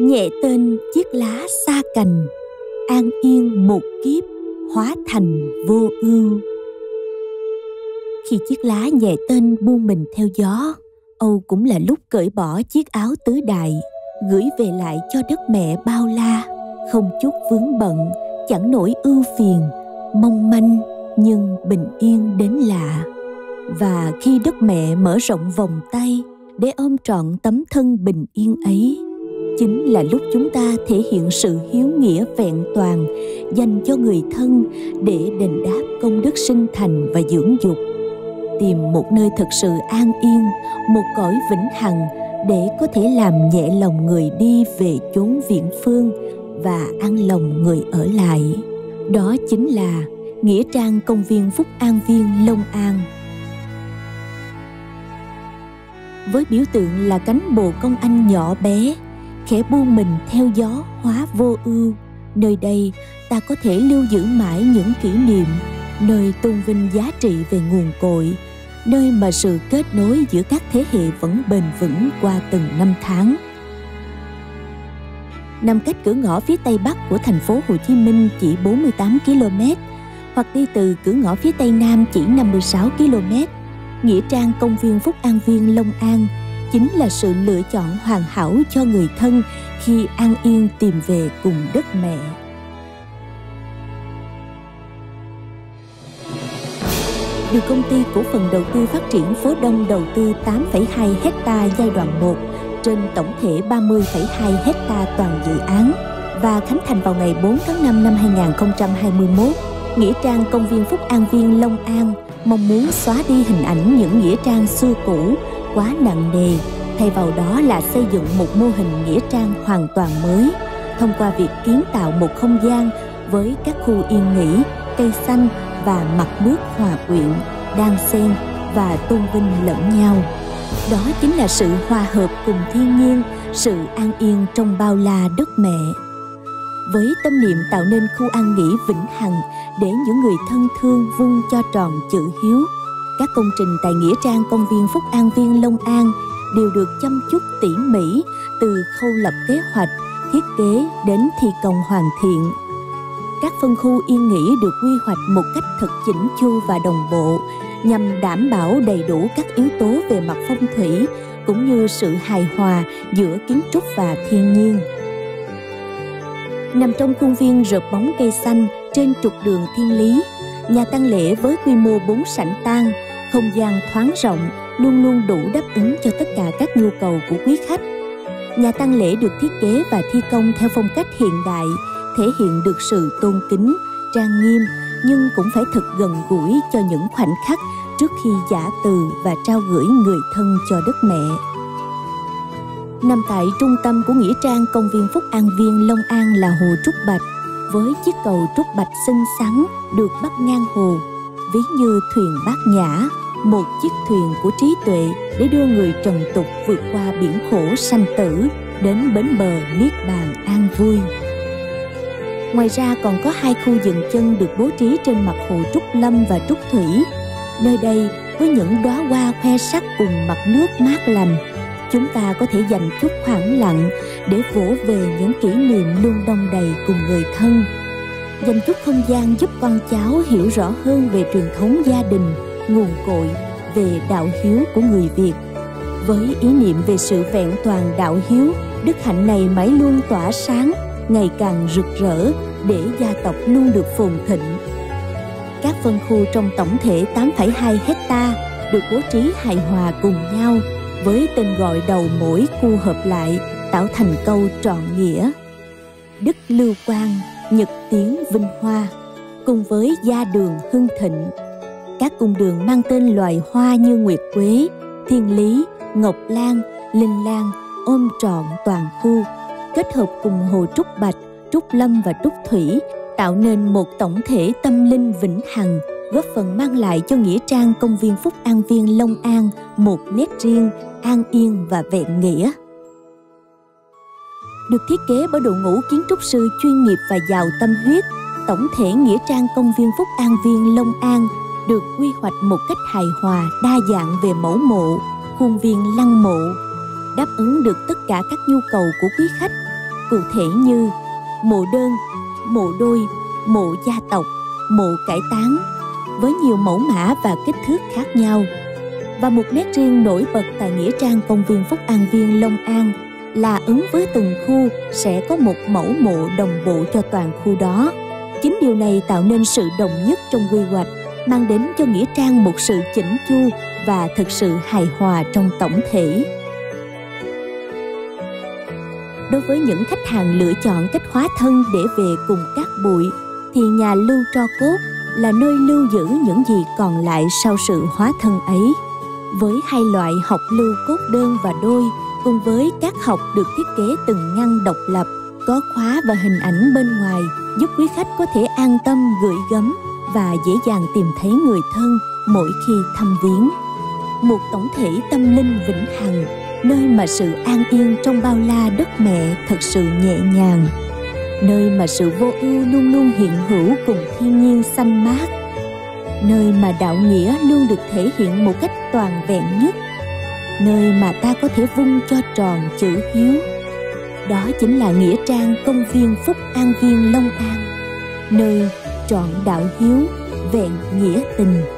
Nhẹ tên chiếc lá xa cành, an yên một kiếp hóa thành vô ưu. Khi chiếc lá nhẹ tên buông mình theo gió, Âu cũng là lúc cởi bỏ chiếc áo tứ đại, gửi về lại cho đất mẹ bao la, không chút vướng bận, chẳng nỗi ưu phiền, mong manh nhưng bình yên đến lạ. Và khi đất mẹ mở rộng vòng tay để ôm trọn tấm thân bình yên ấy, chính là lúc chúng ta thể hiện sự hiếu nghĩa vẹn toàn dành cho người thân để đền đáp công đức sinh thành và dưỡng dục, tìm một nơi thật sự an yên, một cõi vĩnh hằng để có thể làm nhẹ lòng người đi về chốn viễn phương và an lòng người ở lại. Đó chính là nghĩa trang công viên Phúc An Viên Long An. Với biểu tượng là cánh bồ công anh nhỏ bé, khẽ buông mình theo gió hóa vô ưu, nơi đây ta có thể lưu giữ mãi những kỷ niệm, nơi tôn vinh giá trị về nguồn cội, nơi mà sự kết nối giữa các thế hệ vẫn bền vững qua từng năm tháng. Nằm cách cửa ngõ phía Tây Bắc của thành phố Hồ Chí Minh chỉ 48 km, hoặc đi từ cửa ngõ phía Tây Nam chỉ 56 km, nghĩa trang công viên Phúc An Viên Long An chính là sự lựa chọn hoàn hảo cho người thân khi an yên tìm về cùng đất mẹ. Được công ty cổ phần đầu tư phát triển Phố Đông đầu tư 8,2 hectare giai đoạn 1 trên tổng thể 30,2 hectare toàn dự án và khánh thành vào ngày 4 tháng 5 năm 2021, nghĩa trang công viên Phúc An Viên Long An mong muốn xóa đi hình ảnh những nghĩa trang xưa cũ quá nặng nề, thay vào đó là xây dựng một mô hình nghĩa trang hoàn toàn mới thông qua việc kiến tạo một không gian với các khu yên nghỉ, cây xanh và mặt nước hòa quyện, đan xen và tôn vinh lẫn nhau. Đó chính là sự hòa hợp cùng thiên nhiên, sự an yên trong bao la đất mẹ. Với tâm niệm tạo nên khu an nghỉ vĩnh hằng để những người thân thương vun cho tròn chữ hiếu, các công trình tại nghĩa trang công viên Phúc An Viên Long An đều được chăm chút tỉ mỉ từ khâu lập kế hoạch, thiết kế đến thi công hoàn thiện. Các phân khu yên nghỉ được quy hoạch một cách thật chỉnh chu và đồng bộ nhằm đảm bảo đầy đủ các yếu tố về mặt phong thủy cũng như sự hài hòa giữa kiến trúc và thiên nhiên. Nằm trong khuôn viên rợp bóng cây xanh trên trục đường Thiên Lý, nhà tang lễ với quy mô 4 sảnh tang, không gian thoáng rộng, luôn luôn đủ đáp ứng cho tất cả các nhu cầu của quý khách. Nhà tang lễ được thiết kế và thi công theo phong cách hiện đại, thể hiện được sự tôn kính, trang nghiêm nhưng cũng phải thật gần gũi cho những khoảnh khắc trước khi giã từ và trao gửi người thân cho đất mẹ. Nằm tại trung tâm của nghĩa trang công viên Phúc An Viên Long An là hồ Trúc Bạch, với chiếc cầu Trúc Bạch xinh xắn được bắc ngang hồ, ví như thuyền Bát Nhã, một chiếc thuyền của trí tuệ để đưa người trần tục vượt qua biển khổ sanh tử đến bến bờ niết bàn an vui. Ngoài ra còn có hai khu dừng chân được bố trí trên mặt hồ Trúc Lâm và Trúc Thủy. Nơi đây với những đóa hoa khoe sắc cùng mặt nước mát lành, chúng ta có thể dành chút khoảng lặng để vỗ về những kỷ niệm luôn đong đầy cùng người thân, dành chút không gian giúp con cháu hiểu rõ hơn về truyền thống gia đình, nguồn cội, về đạo hiếu của người Việt. Với ý niệm về sự vẹn toàn đạo hiếu, đức hạnh này mãi luôn tỏa sáng, ngày càng rực rỡ để gia tộc luôn được phồn thịnh. Các phân khu trong tổng thể 8,2 hectare được bố trí hài hòa cùng nhau, với tên gọi đầu mỗi khu hợp lại tạo thành câu trọn nghĩa: Đức Lưu Quang, Nhật Tiến Vinh Hoa, cùng với gia đường hưng thịnh. Các cung đường mang tên loài hoa như Nguyệt Quế, Thiên Lý, Ngọc Lan, Linh Lan ôm trọn toàn khu, kết hợp cùng hồ Trúc Bạch, Trúc Lâm và Trúc Thủy tạo nên một tổng thể tâm linh vĩnh hằng, góp phần mang lại cho nghĩa trang công viên Phúc An Viên Long An một nét riêng, an yên và vẹn nghĩa. Được thiết kế bởi đội ngũ kiến trúc sư chuyên nghiệp và giàu tâm huyết, tổng thể nghĩa trang công viên Phúc An Viên Long An được quy hoạch một cách hài hòa, đa dạng về mẫu mộ, khuôn viên lăng mộ, đáp ứng được tất cả các nhu cầu của quý khách, cụ thể như mộ đơn, mộ đôi, mộ gia tộc, mộ cải táng, với nhiều mẫu mã và kích thước khác nhau. Và một nét riêng nổi bật tại nghĩa trang công viên Phúc An Viên Long An là ứng với từng khu sẽ có một mẫu mộ đồng bộ cho toàn khu đó. Chính điều này tạo nên sự đồng nhất trong quy hoạch, mang đến cho nghĩa trang một sự chỉnh chu và thực sự hài hòa trong tổng thể. Đối với những khách hàng lựa chọn cách hóa thân để về cùng các bụi, thì nhà lưu tro cốt là nơi lưu giữ những gì còn lại sau sự hóa thân ấy. Với hai loại học lưu cốt đơn và đôi, cùng với các học được thiết kế từng ngăn độc lập, có khóa và hình ảnh bên ngoài, giúp quý khách có thể an tâm gửi gắm và dễ dàng tìm thấy người thân mỗi khi thăm viếng. Một tổng thể tâm linh vĩnh hằng, nơi mà sự an yên trong bao la đất mẹ thật sự nhẹ nhàng, nơi mà sự vô ưu luôn luôn hiện hữu cùng thiên nhiên xanh mát, nơi mà đạo nghĩa luôn được thể hiện một cách toàn vẹn nhất, nơi mà ta có thể vung cho tròn chữ hiếu. Đó chính là nghĩa trang công viên Phúc An Viên Long An, nơi trọn đạo hiếu, vẹn nghĩa tình.